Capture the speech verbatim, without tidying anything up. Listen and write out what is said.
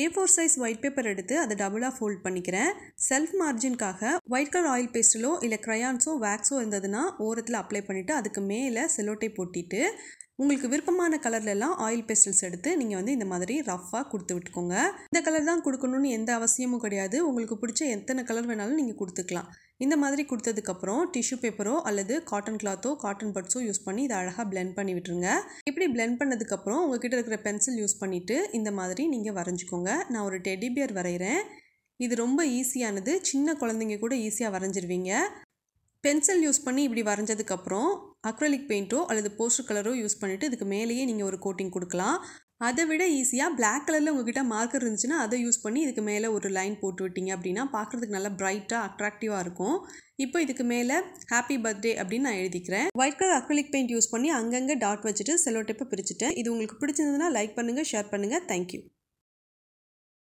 A four size white paper எடுத்து அதை டபுளா fold பண்ணிக்கிறேன். செல்ஃப் மார்ஜின்காக white color oil pastelோ இல்ல crayonஸோ waxோ இருந்ததுனா ஓரத்துல அப்ளை பண்ணிட்டு அதுக்கு மேல செல்லோ டேப் ஒட்டிட்டு உங்களுக்கு விருப்பமான கலர்ல எல்லாம் oil pastels எடுத்து நீங்க வந்து இந்த மாதிரி ரஃப்பா கொடுத்து விட்டுக்கோங்க. இந்த கலர் தான் கொடுக்கணும்னு எந்த அவசியமும் கிடையாது. உங்களுக்கு பிடிச்ச எத்தனை கலர் வேணாலும் நீங்க கொடுத்துக்கலாம். இந்த மாதிரி கொடுத்ததுக்கு அப்புறம் டிஷ்யூ பேப்பரோ அல்லது காட்டன் கிளாத்தோ காட்டன் பட்ஸோ யூஸ் பண்ணி இத அழகா blend பண்ணி விட்டுருங்க. இப்படி blend பண்ணதுக்கு அப்புறம் உங்க கிட்ட இருக்கிற பென்சில் யூஸ் பண்ணிட்டு இந்த மாதிரி நீங்க வரைஞ்சுக்கோங்க. நான் ஒரு டெடி பியர் வரையறேன். இது ரொம்ப ஈஸியானது. சின்ன குழந்தைங்க கூட ஈஸியா வரைஞ்சிடுவீங்க. பென்சில் யூஸ் பண்ணி இப்படி வரைஞ்சதுக்கு அப்புறம் அக்ரிலிக் பெயிண்டோ அல்லது போஸ்டர் கலரோ யூஸ் பண்ணிட்டு இதுக்கு மேலயே நீங்க ஒரு கோட்டிங் கொடுக்கலாம். அதை விட ஈஸியா Black கலர்ல உங்ககிட்ட மார்க்கர் இருந்துச்சுனா அதை யூஸ் பண்ணி இதுக்கு மேல ஒரு லைன் போட்டு விட்டீங்க அப்படினா பார்க்கிறதுக்கு நல்ல பிரைட்டா அட்ராக்டிவா இருக்கும். இப்போ இதுக்கு மேல ஹாப்பி பர்த்டே அப்படி நான் எழுதிக்கிறேன். White colour acrylic paint use பண்ணி அங்கங்க டாட் வச்சிட்டு செல்லோ டேப்பை பிரிச்சிட்டேன். இது உங்களுக்கு பிடிச்சிருந்தா லைக் பண்ணுங்க, ஷேர் பண்ணுங்க. Thank you.